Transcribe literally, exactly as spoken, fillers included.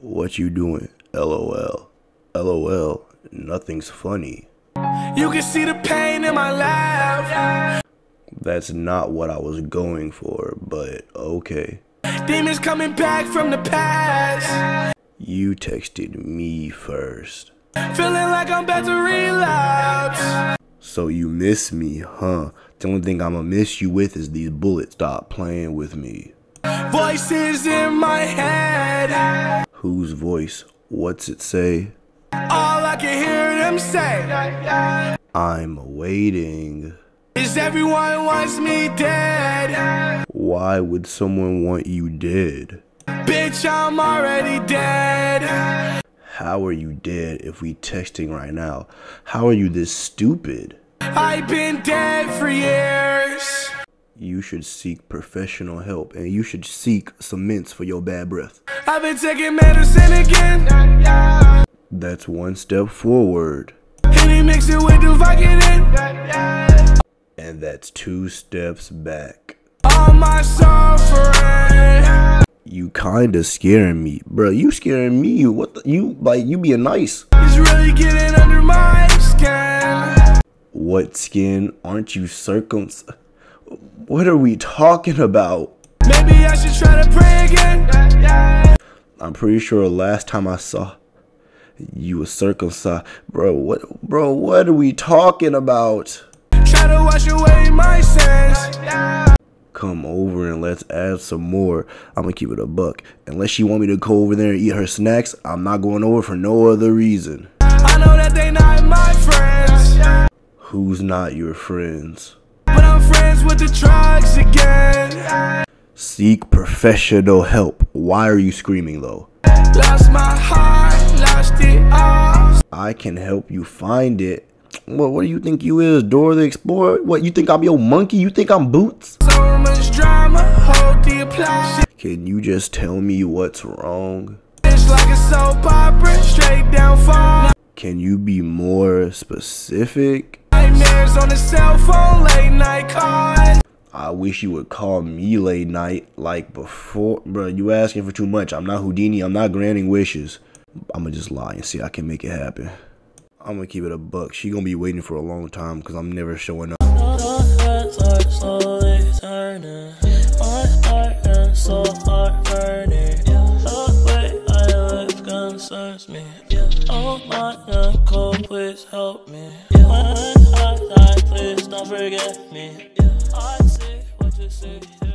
What you doing? LOL. LOL. Nothing's funny. You can see the pain in my life. That's not what I was going for, but okay. Demons coming back from the past. You texted me first. Feeling like I'm about to relapse. So you miss me, huh? The only thing I'ma miss you with is these bullets. Stop playing with me. Voices in my head. Whose voice? What's it say? All I can hear them say. I'm waiting. Is everyone wants me dead? Why would someone want you dead? Bitch, I'm already dead. How are you dead if we texting right now? How are you this stupid? I've been dead for years. You should seek professional help, and you should seek some mints for your bad breath. I've been taking medicine again. That's one step forward. And he mixed it with the Vicodin. And that's two steps back. All my suffering. You kinda scaring me, bro. You scaring me. What the, you like? You being nice? It's really getting under my skin. What skin? Aren't you circumcised? What are we talking about? Maybe I should try to pray again. I'm pretty sure last time I saw you were circumcised, bro. What, bro? What are we talking about? Try to wash away my sins. Come over and let's add some more. I'm gonna keep it a buck. Unless she want me to go over there and eat her snacks, I'm not going over for no other reason. I know that they not my friends. Who's not your friends? But I'm friends with the drugs again. Seek professional help. Why are you screaming though? Lost my heart, lost it all. I can help you find it. What, what do you think you is, Dora the Explorer? What, you think I'm your monkey? You think I'm Boots? So much drama, hold the applause. Can you just tell me what's wrong? It's like a soap opera, straight downfall. Can you be more specific? Nightmares on the cell phone, late night calls. I wish you would call me late night like before. Bro, you asking for too much. I'm not Houdini. I'm not granting wishes. I'm gonna just lie and see I can make it happen. I'm gonna keep it a buck. She gonna be waiting for a long time because I'm never showing up. Help me.